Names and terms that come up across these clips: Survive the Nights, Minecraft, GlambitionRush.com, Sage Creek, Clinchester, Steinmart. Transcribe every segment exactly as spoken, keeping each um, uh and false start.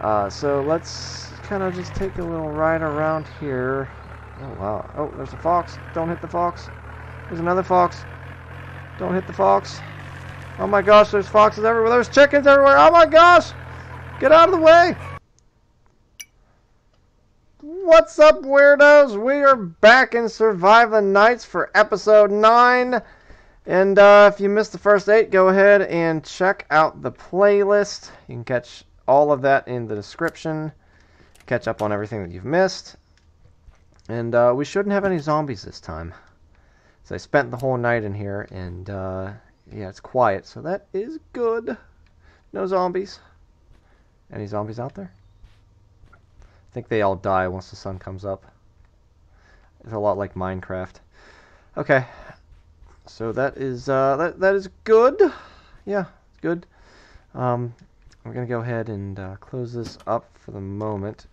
Uh, so let's kind of just take a little ride around here. Oh, wow. Oh, there's a fox. Don't hit the fox. There's another fox. Don't hit the fox. Oh my gosh, there's foxes everywhere. There's chickens everywhere. Oh my gosh! Get out of the way! What's up, weirdos? We are back in Survive the Nights for episode nine. And uh, if you missed the first eight, go ahead and check out the playlist. You can catch all of that in the description. Catch up on everything that you've missed. And uh, we shouldn't have any zombies this time. So I spent the whole night in here, and uh, yeah, it's quiet, so that is good. No zombies. Any zombies out there? I think they all die once the sun comes up. It's a lot like Minecraft. Okay, so that is uh, that that is good. Yeah, it's good. Um, we're gonna go ahead and uh, close this up for the moment.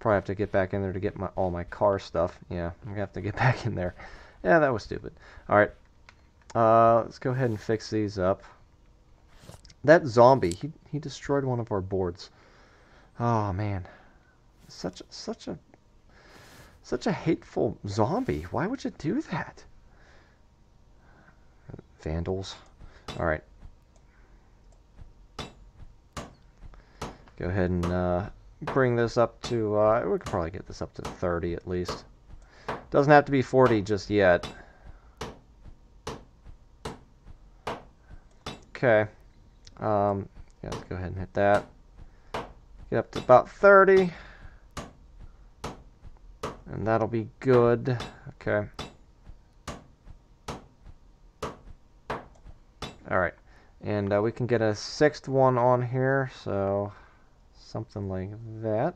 Probably have to get back in there to get my all my car stuff. Yeah, I'm gonna have to get back in there. Yeah, that was stupid. All right, uh, let's go ahead and fix these up. That zombie, he he destroyed one of our boards. Oh man, such such a such a hateful zombie. Why would you do that? Vandals. All right, go ahead and uh, bring this up to. Uh, we could probably get this up to thirty at least. Doesn't have to be forty just yet. Okay. Um, yeah, let's go ahead and hit that. Get up to about thirty. And that'll be good. Okay. Alright. And uh, we can get a sixth one on here. So, something like that.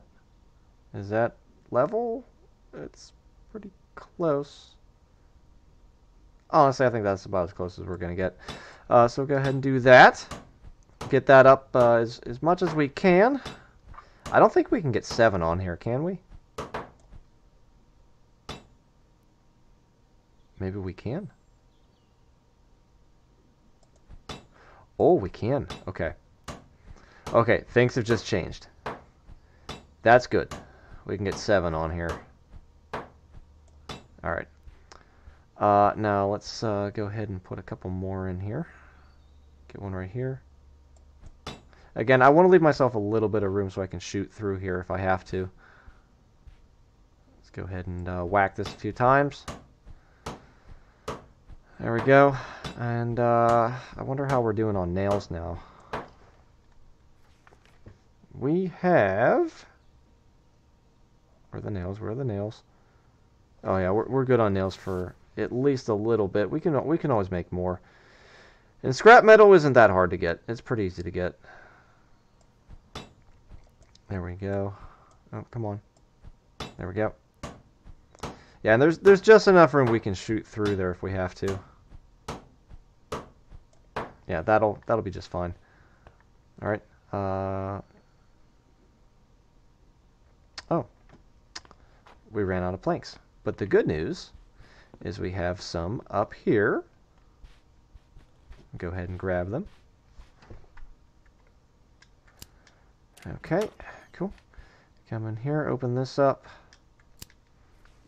Is that level? It's pretty close. Honestly, I think that's about as close as we're going to get. Uh, so go ahead and do that. Get that up uh, as, as much as we can. I don't think we can get seven on here, can we? Maybe we can. Oh, we can. Okay. Okay, things have just changed. That's good. We can get seven on here. All right. Uh, now let's uh, go ahead and put a couple more in here. Get one right here. Again, I want to leave myself a little bit of room so I can shoot through here if I have to. Let's go ahead and uh, whack this a few times. There we go. And uh, I wonder how we're doing on nails now. We have... Where are the nails? Where are the nails? Oh yeah, we're we're good on nails for at least a little bit. We can we can always make more. And scrap metal isn't that hard to get. It's pretty easy to get. There we go. Oh, come on. There we go. Yeah, and there's there's just enough room we can shoot through there if we have to. Yeah, that'll that'll be just fine. All right. Uh Oh. We ran out of planks. But the good news is we have some up here. Go ahead and grab them. Okay, cool. Come in here, open this up.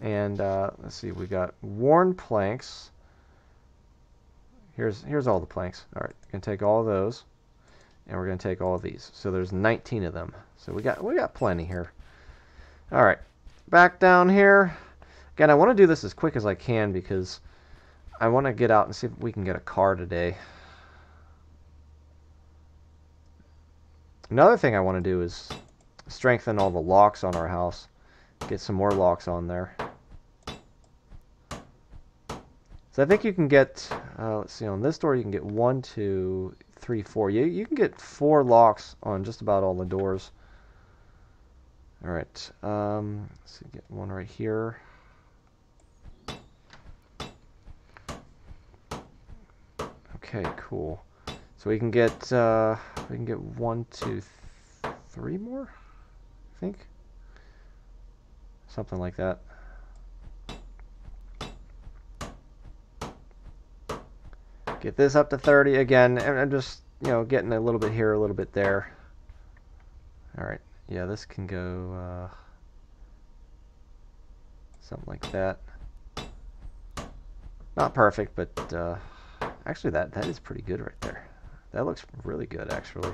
And uh, let's see, we got worn planks. Here's here's all the planks. All right, we're gonna take all of those, and we're gonna take all of these. So there's nineteen of them. So we got we got plenty here. All right, back down here. Again, I want to do this as quick as I can because I want to get out and see if we can get a car today. Another thing I want to do is strengthen all the locks on our house. Get some more locks on there. So I think you can get, uh, let's see, on this door you can get one, two, three, four. You, you can get four locks on just about all the doors. All right, um, let's see, get one right here. Okay, cool. So we can get uh, we can get one, two, th three more, I think, something like that. Get this up to thirty again, and I'm just you know getting a little bit here, a little bit there. Alright, yeah, this can go uh, something like that. Not perfect, but uh, actually that that is pretty good right there. That looks really good, actually.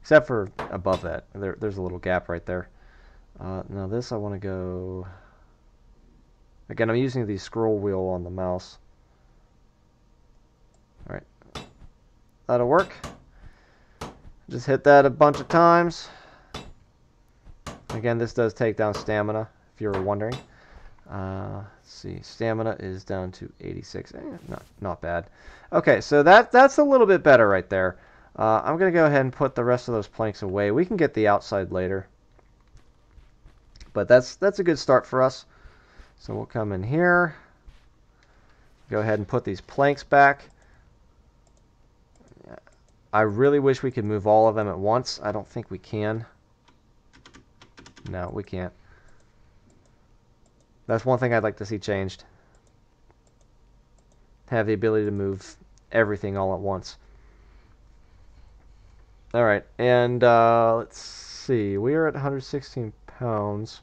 Except for above that. There, there's a little gap right there. Uh, now this I want to go... Again, I'm using the scroll wheel on the mouse. Alright. That'll work. Just hit that a bunch of times. Again, this does take down stamina, if you were wondering. Uh, let's see. Stamina is down to eighty-six. Eh, not, not bad. Okay, so that that's a little bit better right there. Uh, I'm going to go ahead and put the rest of those planks away. We can get the outside later. But that's that's a good start for us. So we'll come in here. Go ahead and put these planks back. I really wish we could move all of them at once. I don't think we can. No, we can't. That's one thing I'd like to see changed. Have the ability to move everything all at once. All right, and uh, let's see. We are at one hundred sixteen pounds.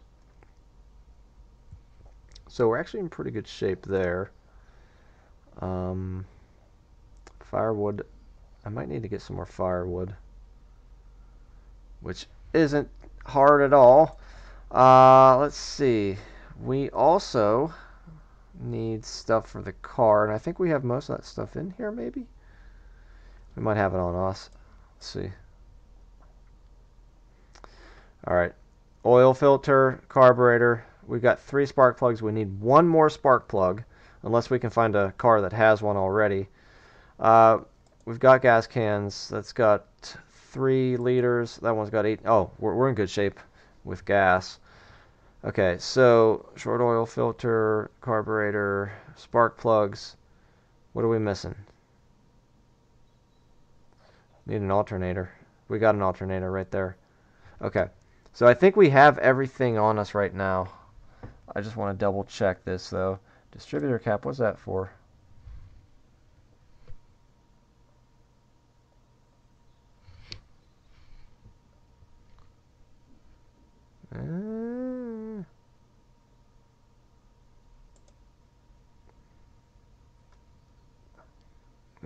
So we're actually in pretty good shape there. Um, firewood. I might need to get some more firewood, which isn't hard at all. Uh, let's see. We also need stuff for the car, and I think we have most of that stuff in here, maybe? We might have it on us. Let's see. Alright. Oil filter, carburetor. We've got three spark plugs. We need one more spark plug, unless we can find a car that has one already. Uh, we've got gas cans. That's got three liters. That one's got eight. Oh, we're, we're in good shape with gas. Okay, so short oil filter, carburetor, spark plugs. What are we missing? Need an alternator. We got an alternator right there. Okay, so I think we have everything on us right now. I just want to double check this though. Distributor cap, what's that for? Uh...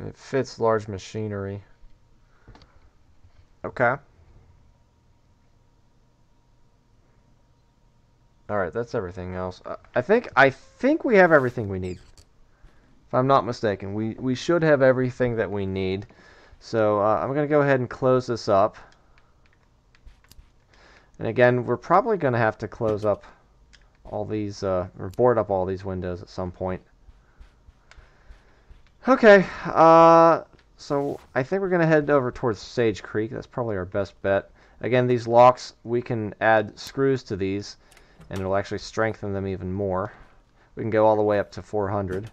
It fits large machinery. Okay. All right, that's everything else. I think I think we have everything we need. If I'm not mistaken, we we should have everything that we need. So uh, I'm gonna go ahead and close this up. And again, we're probably gonna have to close up all these uh, or board up all these windows at some point. Okay, uh, so I think we're going to head over towards Sage Creek. That's probably our best bet. Again, these locks, we can add screws to these, and it'll actually strengthen them even more. We can go all the way up to four hundred.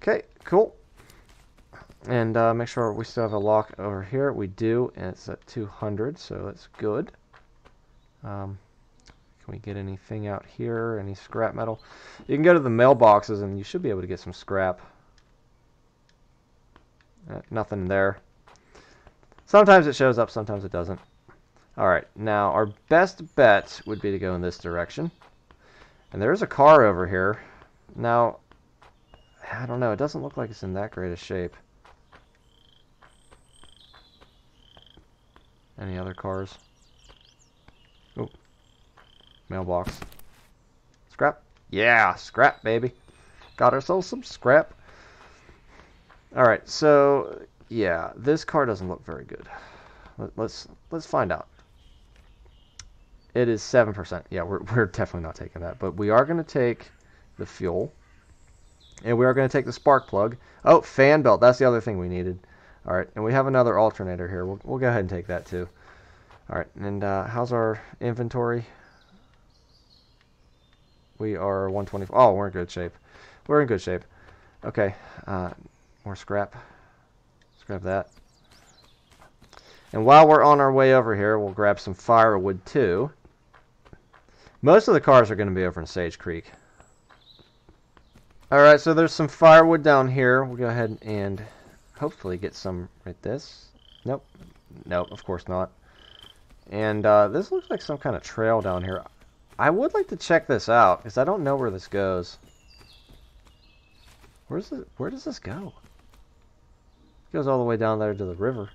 Okay, cool. And uh, make sure we still have a lock over here. We do, and it's at two hundred, so that's good. Um, Can we get anything out here? Any scrap metal? You can go to the mailboxes and you should be able to get some scrap. Uh, nothing there. Sometimes it shows up, sometimes it doesn't. Alright, now our best bet would be to go in this direction. And there is a car over here. Now, I don't know, it doesn't look like it's in that great a shape. Any other cars? Oh. Mailbox. Scrap? Yeah, scrap, baby. Got ourselves some scrap. Alright, so, yeah, this car doesn't look very good. Let's let's find out. It is seven percent. Yeah, we're, we're definitely not taking that. But we are going to take the fuel. And we are going to take the spark plug. Oh, fan belt. That's the other thing we needed. Alright, and we have another alternator here. We'll, we'll go ahead and take that, too. Alright, and uh, how's our inventory? We are one twenty-four. Oh, we're in good shape. We're in good shape. Okay. Uh, more scrap. Let's grab that. And while we're on our way over here, we'll grab some firewood too. Most of the cars are going to be over in Sage Creek. Alright, so there's some firewood down here. We'll go ahead and hopefully get some right this. Nope. Nope, of course not. And uh, this looks like some kind of trail down here. I would like to check this out, because I don't know where this goes. Where's the, where does this go? It goes all the way down there to the river.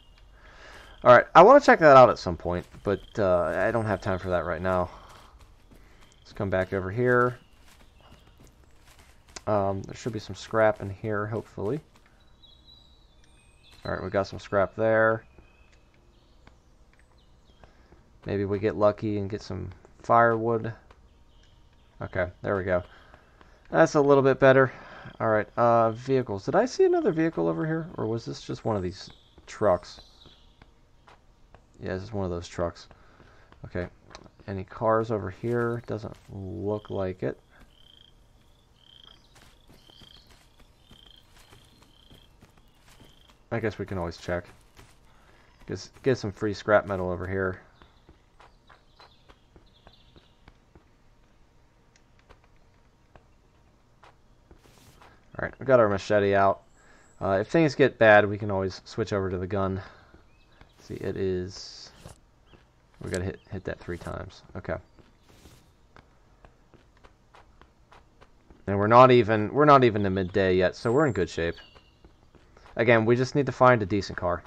Alright, I want to check that out at some point, but uh, I don't have time for that right now. Let's come back over here. Um, there should be some scrap in here, hopefully. Alright, we got some scrap there. Maybe we get lucky and get some firewood. Okay, there we go. That's a little bit better. Alright, uh, vehicles. Did I see another vehicle over here? Or was this just one of these trucks? Yeah, this is one of those trucks. Okay, any cars over here? Doesn't look like it. I guess we can always check. Just get some free scrap metal over here. Alright, we got our machete out. Uh, if things get bad, we can always switch over to the gun. See, it is... we gotta hit, hit that three times. Okay. And we're not even we're not even in midday yet, so we're in good shape. Again, we just need to find a decent car.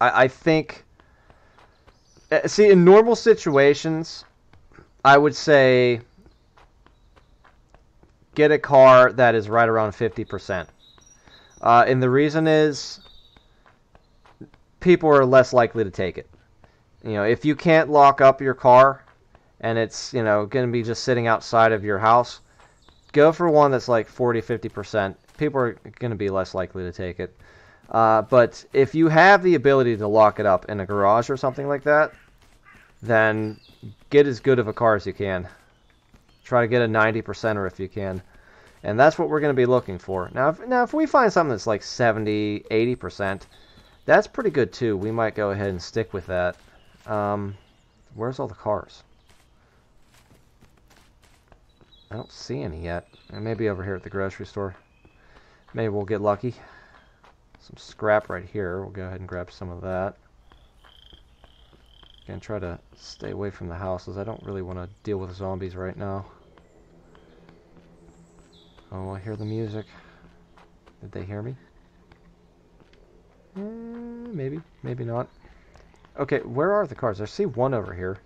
I, I think... see, in normal situations, I would say... get a car that is right around fifty percent. Uh, and the reason is people are less likely to take it. You know, if you can't lock up your car and it's, you know, going to be just sitting outside of your house, go for one that's like forty, fifty percent. People are going to be less likely to take it. Uh, but if you have the ability to lock it up in a garage or something like that, then get as good of a car as you can. Try to get a ninety percenter if you can. And that's what we're going to be looking for. Now if, now, if we find something that's like seventy, eighty percent, that's pretty good too. We might go ahead and stick with that. Um, where's all the cars? I don't see any yet. And maybe over here at the grocery store. Maybe we'll get lucky. Some scrap right here. We'll go ahead and grab some of that. Again, try to stay away from the houses. I don't really want to deal with zombies right now. Oh, I hear the music. Did they hear me? Mm, maybe. Maybe not. Okay, where are the cars? I see one over here.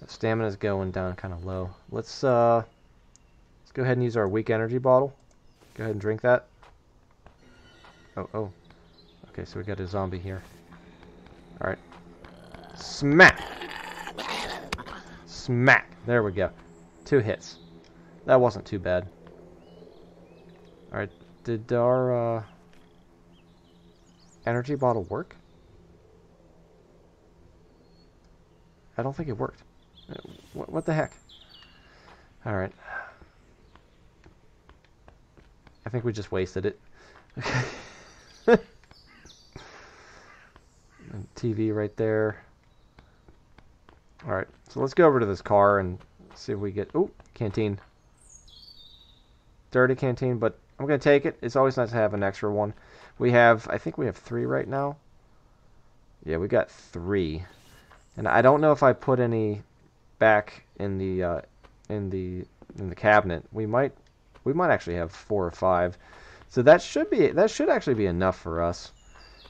That stamina's going down kind of low. Let's, uh, let's go ahead and use our weak energy bottle. Go ahead and drink that. Oh, oh. Okay, so we got a zombie here. Alright. Smack! Smack! There we go. Two hits. That wasn't too bad. Alright, did our... Uh... energy bottle work? I don't think it worked. What, what the heck? Alright. I think we just wasted it. Okay. And T V right there. Alright, so let's go over to this car and see if we get... ooh, canteen. Dirty canteen, but I'm going to take it. It's always nice to have an extra one. We have, I think we have three right now. Yeah, we got three, and I don't know if I put any back in the uh, in the in the cabinet. We might we might actually have four or five, so that should be that should actually be enough for us,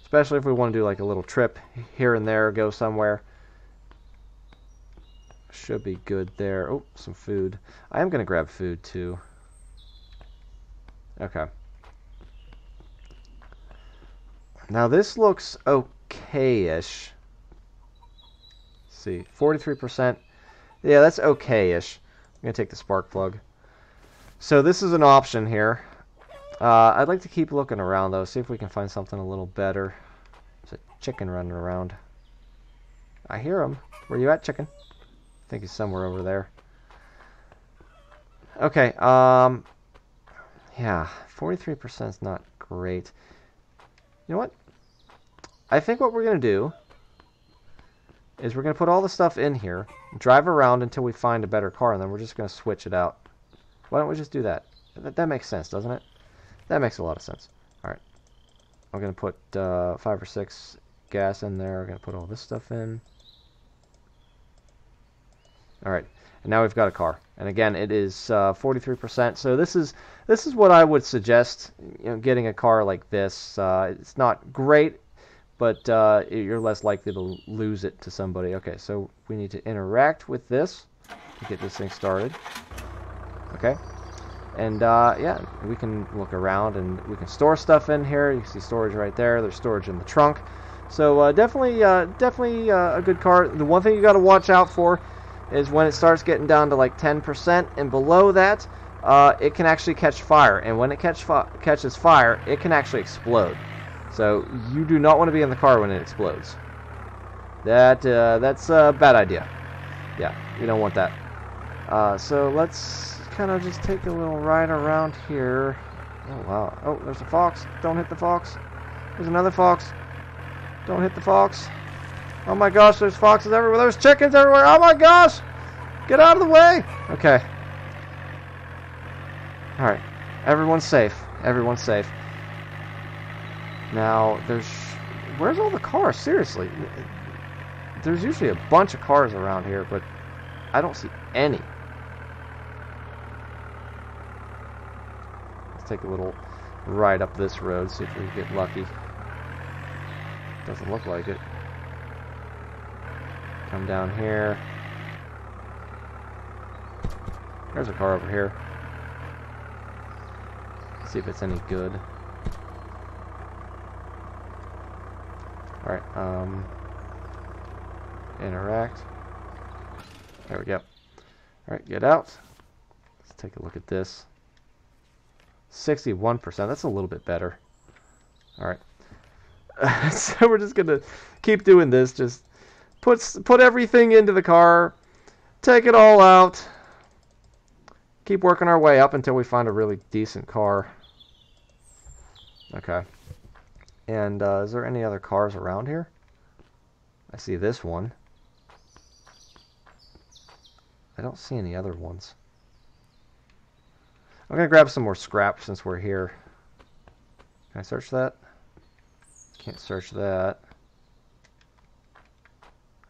especially if we want to do like a little trip here and there, go somewhere. Should be good there. Oh, some food. I am gonna grab food too. Okay. Now this looks okay-ish. Let's see, forty-three percent. Yeah, that's okay-ish. I'm going to take the spark plug. So this is an option here. Uh, I'd like to keep looking around, though, see if we can find something a little better. There's a chicken running around. I hear him. Where you at, chicken? I think he's somewhere over there. Okay, um... yeah, forty-three percent is not great. You know what? I think what we're going to do is we're going to put all the stuff in here, drive around until we find a better car, and then we're just going to switch it out. Why don't we just do that? That, that makes sense, doesn't it? That makes a lot of sense. All right. I'm going to put uh, five or six gas in there. We're going to put all this stuff in. Alright, and now we've got a car. And again, it is uh, forty-three percent. So this is this is what I would suggest, you know, getting a car like this. Uh, it's not great, but uh, you're less likely to lose it to somebody. Okay, so we need to interact with this to get this thing started. Okay. And, uh, yeah, we can look around and we can store stuff in here. You can see storage right there. There's storage in the trunk. So uh, definitely, uh, definitely uh, a good car. The one thing you got to watch out for is when it starts getting down to like ten percent and below that, uh, it can actually catch fire. And when it catch fi catches fire, it can actually explode. So you do not want to be in the car when it explodes. That uh, that's a bad idea. Yeah, you don't want that. Uh, so let's kind of just take a little ride around here. Oh wow! Oh, there's a fox. Don't hit the fox. There's another fox. Don't hit the fox. Oh my gosh! There's foxes everywhere. There's chickens everywhere. Oh my gosh! Get out of the way. Okay. All right. Everyone's safe. Everyone's safe. Now there's. Where's all the cars? Seriously. There's usually a bunch of cars around here, but I don't see any. Let's take a little ride up this road, see if we can get lucky. Doesn't look like it. Come down here. There's a car over here. Let's see if it's any good. Alright, um... interact. There we go. Alright, get out. Let's take a look at this. sixty-one percent. That's a little bit better. Alright. So we're just going to keep doing this. Just put, put everything into the car. Take it all out. Keep working our way up until we find a really decent car. Okay. And uh, is there any other cars around here? I see this one. I don't see any other ones. I'm going to grab some more scrap since we're here. Can I search that? Can't search that.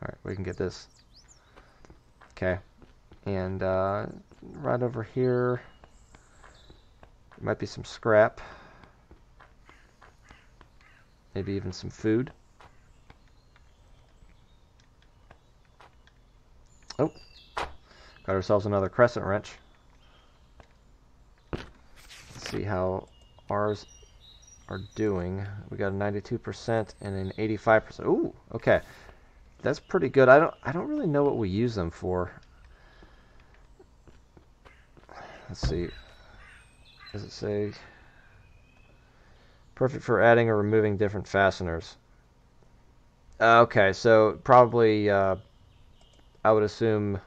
Alright, we can get this. Okay. And uh, right over here, there might be some scrap. Maybe even some food. Oh. Got ourselves another crescent wrench. See how ours are doing. We got a ninety-two percent and an eighty-five percent. Ooh, okay, that's pretty good. I don't, I don't really know what we use them for. Let's see. Does it say perfect for adding or removing different fasteners? Okay, so probably uh, I would assume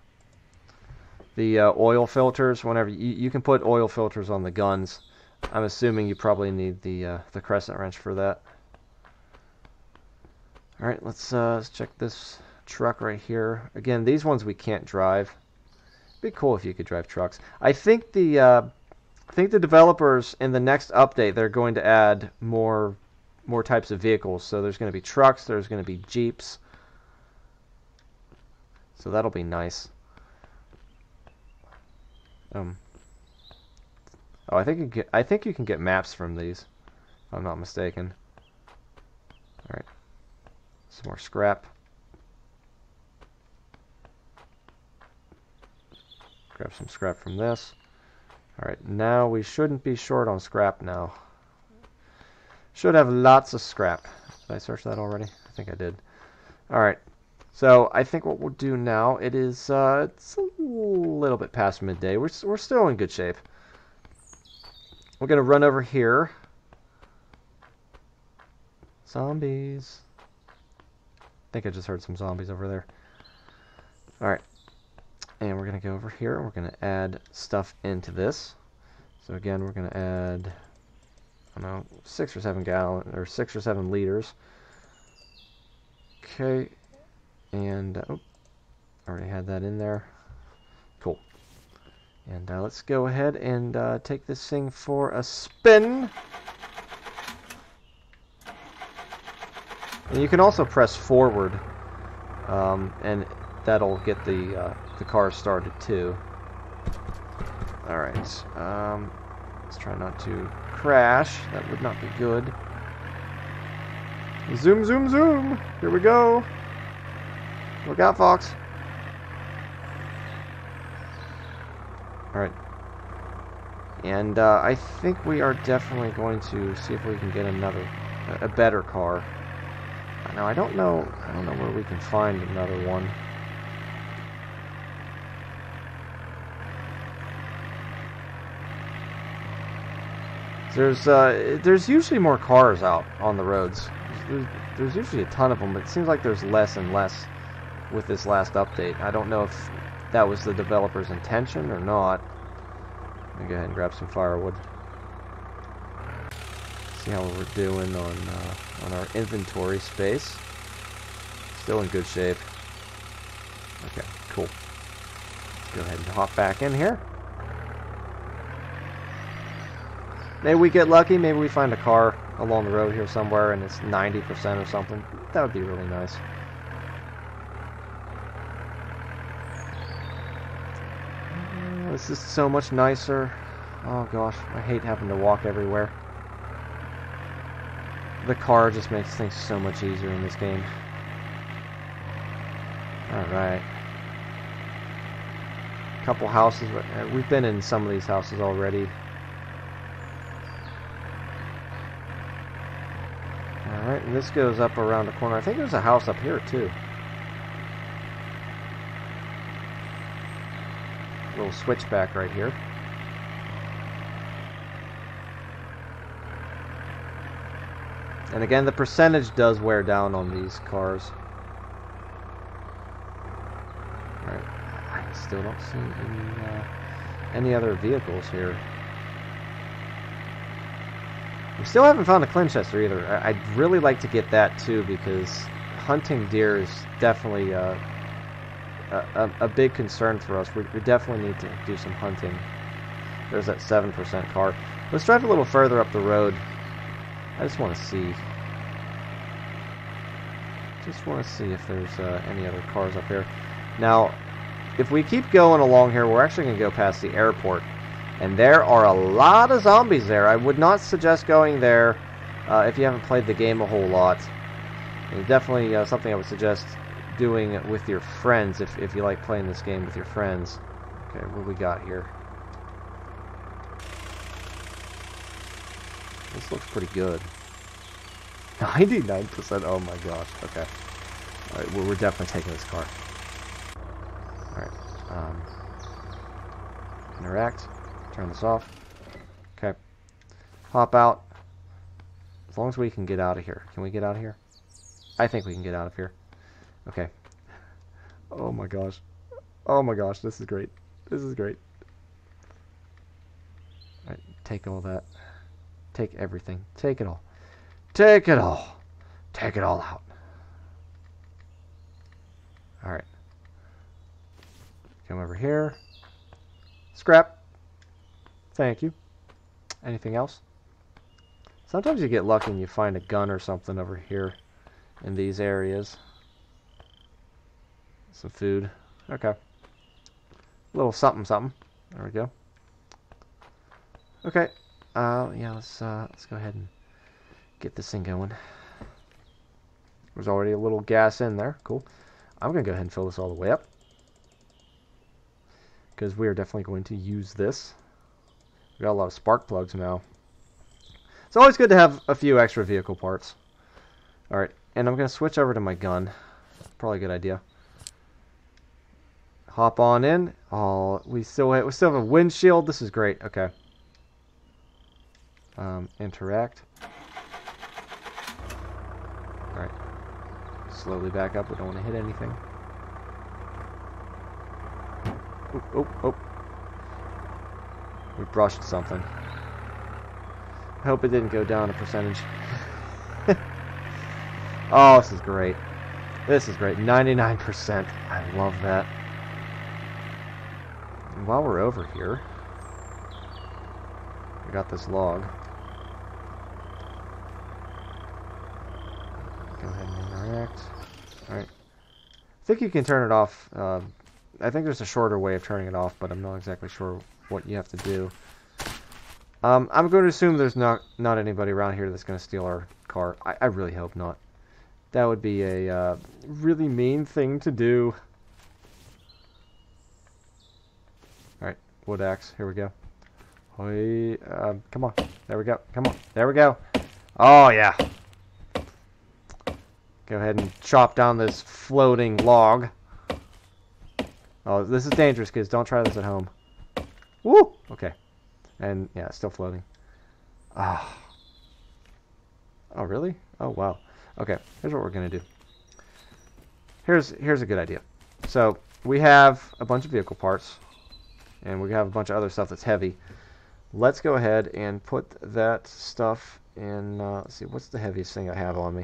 the uh, oil filters. Whenever you, you can put oil filters on the guns. I'm assuming you probably need the uh, the crescent wrench for that. All right, let's uh, let's check this truck right here. Again, these ones we can't drive. It'd be cool if you could drive trucks. I think the uh, I think the developers in the next update they're going to add more more types of vehicles. So there's going to be trucks. There's going to be Jeeps. So that'll be nice. Um. Oh, I think you get, I think you can get maps from these, if I'm not mistaken. All right, some more scrap. Grab some scrap from this. All right, now we shouldn't be short on scrap now. Should have lots of scrap. Did I search that already? I think I did. All right, so I think what we'll do now, it is uh, it's a little bit past midday. We're we're still in good shape. We're going to run over here. Zombies. I think I just heard some zombies over there. Alright. And we're going to go over here and we're going to add stuff into this. So again, we're going to add, I don't know, six or seven gallon, or six or seven liters. Okay. And, uh, oh, already had that in there. Cool. And uh, let's go ahead and uh, take this thing for a spin. And you can also press forward, um, and that'll get the uh, the car started too. All right, um, let's try not to crash. That would not be good. Zoom, zoom, zoom. Here we go. Look out, Fox. All right. And uh, I think we are definitely going to see if we can get another, a better car. Now I don't know, I don't know where we can find another one. There's, uh, there's usually more cars out on the roads. There's, there's usually a ton of them, but it seems like there's less and less with this last update. I don't know if that was the developer's intention or not. Let me go ahead and grab some firewood. See how we're doing on uh, on our inventory space. Still in good shape. Okay, cool. Let's go ahead and hop back in here. Maybe we get lucky. Maybe we find a car along the road here somewhere, and it's ninety percent or something. That would be really nice. This is so much nicer. Oh gosh, I hate having to walk everywhere. The car just makes things so much easier in this game. Alright. Couple houses. We've been in some of these houses already. Alright, and this goes up around the corner. I think there's a house up here too. Little switchback right here. And again, the percentage does wear down on these cars. Alright, I still don't see any, uh, any other vehicles here. We still haven't found a Clinchester either. I I'd really like to get that too, because hunting deer is definitely uh, A, a big concern for us. We, we definitely need to do some hunting. There's that seven percent car. Let's drive a little further up the road. I just want to see. Just want to see if there's uh, any other cars up here. Now, if we keep going along here, we're actually going to go past the airport. And there are a lot of zombies there. I would not suggest going there uh, if you haven't played the game a whole lot. It's definitely uh, something I would suggest doing it with your friends if, if you like playing this game with your friends. Okay, what do we got here? This looks pretty good. ninety-nine percent, oh my gosh, okay. Alright, well, we're definitely taking this car. Alright, um, interact, turn this off. Okay, hop out. As long as we can get out of here. Can we get out of here? I think we can get out of here. Okay. Oh my gosh. Oh my gosh, this is great. This is great. All right, take all that. Take everything. Take it all. Take it all. Take it all out. Alright. Come over here. Scrap. Thank you. Anything else? Sometimes you get lucky and you find a gun or something over here in these areas. Some food. Okay. A little something something. There we go. Okay. Uh, yeah, let's uh, let's go ahead and get this thing going. There's already a little gas in there. Cool. I'm going to go ahead and fill this all the way up, because we are definitely going to use this. We got a lot of spark plugs now. It's always good to have a few extra vehicle parts. Alright. And I'm going to switch over to my gun. Probably a good idea. Hop on in. Oh, we still have, we still have a windshield. This is great. Okay. Um, interact. All right. Slowly back up. We don't want to hit anything. Oh, oh, oh. We brushed something. I hope it didn't go down a percentage. Oh, this is great. This is great. ninety-nine percent. I love that. And while we're over here, we got this log. go ahead and react. Alright. I think you can turn it off. Uh, I think there's a shorter way of turning it off, but I'm not exactly sure what you have to do. Um, I'm going to assume there's not not anybody around here that's going to steal our car. I, I really hope not. That would be a uh, really mean thing to do. Alright, wood axe. Here we go. Hey, um, come on. There we go. Come on. There we go. Oh, yeah. Go ahead and chop down this floating log. Oh, this is dangerous, kids. Don't try this at home. Woo! Okay. And, yeah, it's still floating. Ah. Oh, really? Oh, wow. Okay, here's what we're going to do. Here's, here's a good idea. So, we have a bunch of vehicle parts. And we have a bunch of other stuff that's heavy. Let's go ahead and put that stuff in... Uh, let's see, what's the heaviest thing I have on me?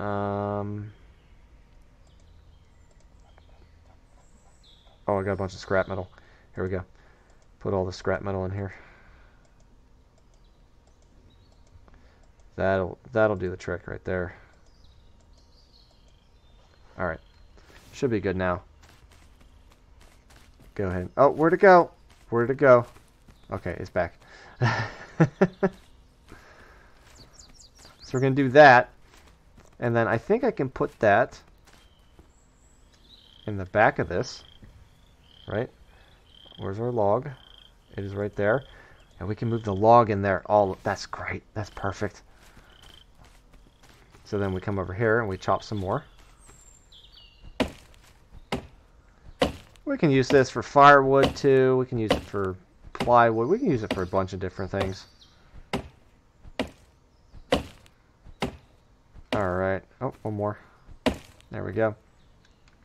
Um... Oh, I got a bunch of scrap metal. Here we go. Put all the scrap metal in here. That'll that'll do the trick right there. All right, should be good now. Go ahead. Oh, where'd it go? Where'd it go? Okay, it's back. So we're gonna do that, and then I think I can put that in the back of this, right? Where's our log? It is right there. And we can move the log in there. Oh, that's great. That's perfect. So then we come over here and we chop some more. We can use this for firewood too. We can use it for plywood. We can use it for a bunch of different things. Alright. Oh, one more. There we go.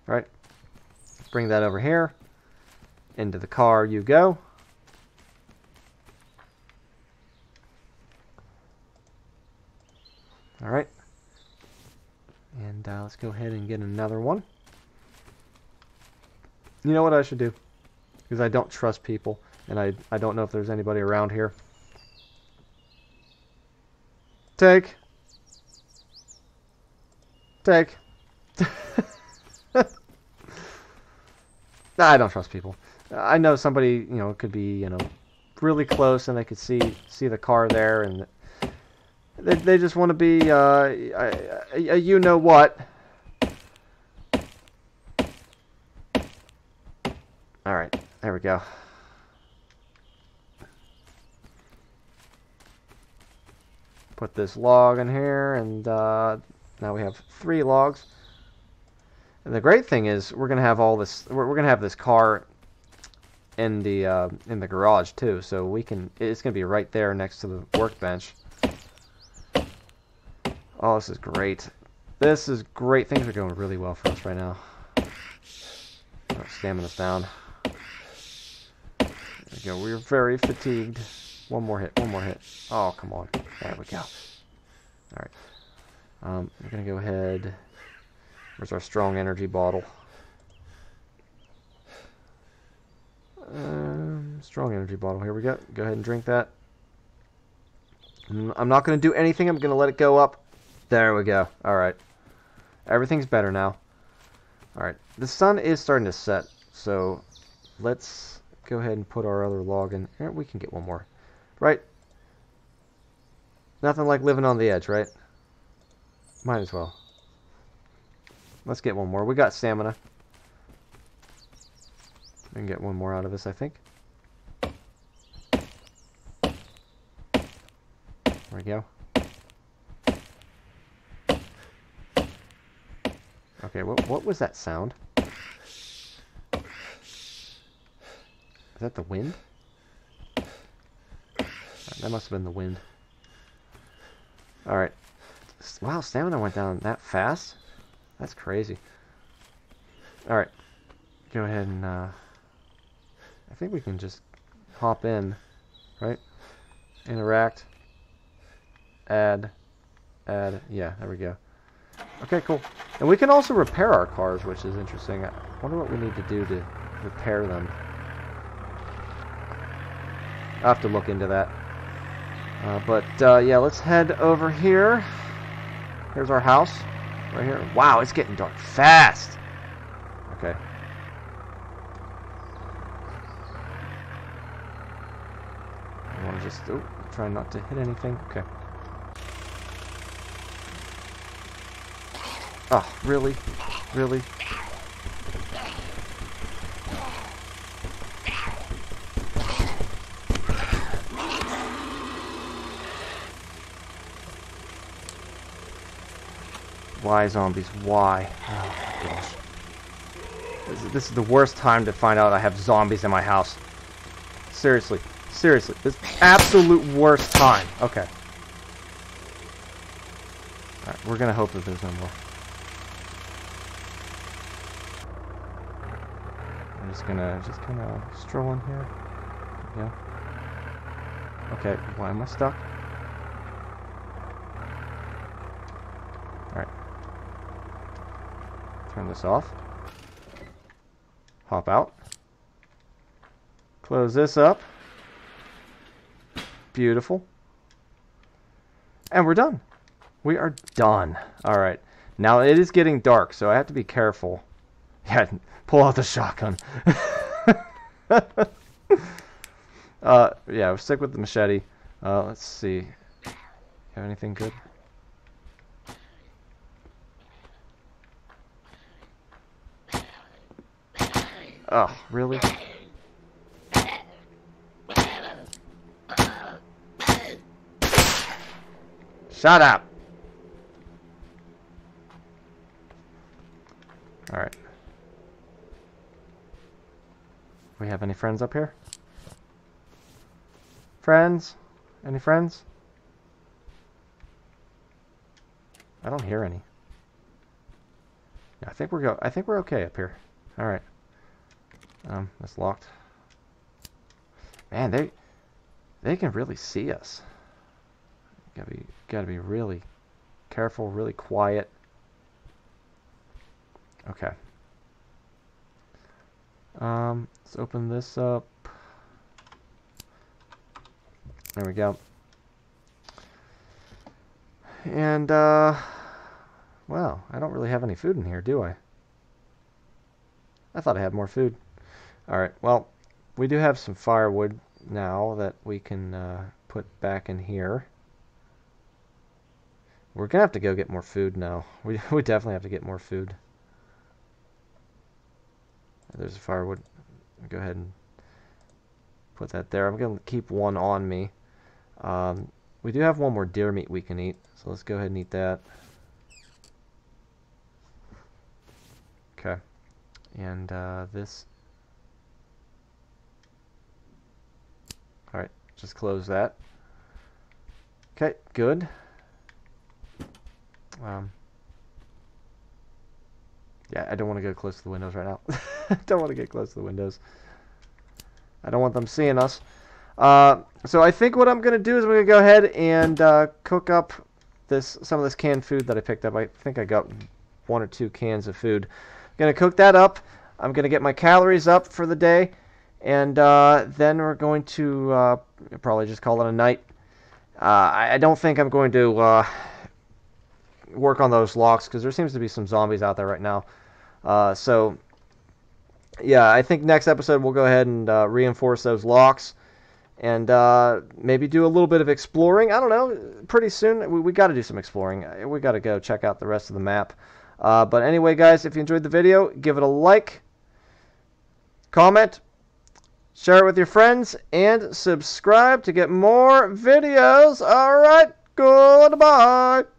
Alright. Bring that over here. Into the car you go. All right. And uh, let's go ahead and get another one. You know what I should do? Because I don't trust people, and I, I don't know if there's anybody around here. Take. Take. I don't trust people. I know somebody, you know, could be, you know, really close, and they could see see the car there, and they, they just want to be uh, a, a, a you know what. All right, there we go. Put this log in here, and uh, now we have three logs. And the great thing is, we're gonna have all this. We're, we're gonna have this car in the uh, in the garage too, so we can. It's gonna be right there next to the workbench. Oh, this is great. This is great. Things are going really well for us right now. Oh, stamina's down. There we go. We're very fatigued. One more hit. One more hit. Oh, come on. There we go. All right. Um, we're gonna go ahead. Where's our strong energy bottle? Um, strong energy bottle. Here we go. Go ahead and drink that. I'm not going to do anything. I'm going to let it go up. There we go. All right. Everything's better now. All right. The sun is starting to set. So let's go ahead and put our other log in. We can get one more. Right? Nothing like living on the edge, right? Might as well. Let's get one more. We got stamina. We can get one more out of this, I think. There we go. Okay, what, what was that sound? Is that the wind? That must have been the wind. Alright. Wow, stamina went down that fast? That's crazy. Alright. Go ahead and... Uh, I think we can just hop in. Right? Interact. Add. Add. Yeah, there we go. Okay, cool. And we can also repair our cars, which is interesting. I wonder what we need to do to repair them. I'll have to look into that. Uh, but, uh, yeah, let's head over here. Here's our house. Right here. Wow, it's getting dark fast. Okay. I want to just... Oh, try not to hit anything. Okay. Oh, really? Really? Why, zombies? Why? Oh, my gosh. This is, this is the worst time to find out I have zombies in my house. Seriously. Seriously. This is the absolute worst time. Okay. Alright, we're gonna hope that there's no more. I'm just gonna, just kinda stroll in here. Yeah. Okay, why am I stuck? Turn this off. Hop out. Close this up. Beautiful. And we're done. We are done. Alright. Now it is getting dark, so I have to be careful. Yeah, pull out the shotgun. uh, yeah, we'll stick with the machete. Uh, let's see. You have anything good? Oh, really? Shut up! Alright. We have any friends up here? Friends? Any friends? I don't hear any. I think we're go I think we're okay up here. Alright. Um, that's locked. Man, they they can really see us. Gotta be gotta be really careful, really quiet. Okay. Um, let's open this up. There we go. And uh, well, I don't really have any food in here, do I? I thought I had more food. Alright, well, we do have some firewood now that we can uh, put back in here. We're going to have to go get more food now. We, we definitely have to get more food. There's a firewood. Go ahead and put that there. I'm going to keep one on me. Um, we do have one more deer meat we can eat, so let's go ahead and eat that. Okay. And uh, this... Alright, just close that. Okay, good. Um, yeah, I don't want to go close to the windows right now. I don't want to get close to the windows. I don't want them seeing us. Uh, so I think what I'm going to do is I'm going to go ahead and uh, cook up this some of this canned food that I picked up. I think I got one or two cans of food. I'm going to cook that up. I'm going to get my calories up for the day. And uh, then we're going to uh, probably just call it a night. Uh, I, I don't think I'm going to uh, work on those locks because there seems to be some zombies out there right now. Uh, so, yeah, I think next episode we'll go ahead and uh, reinforce those locks and uh, maybe do a little bit of exploring. I don't know. Pretty soon we, we got to do some exploring. We got to go check out the rest of the map. Uh, but anyway, guys, if you enjoyed the video, give it a like, comment. Share it with your friends, and subscribe to get more videos. All right, goodbye.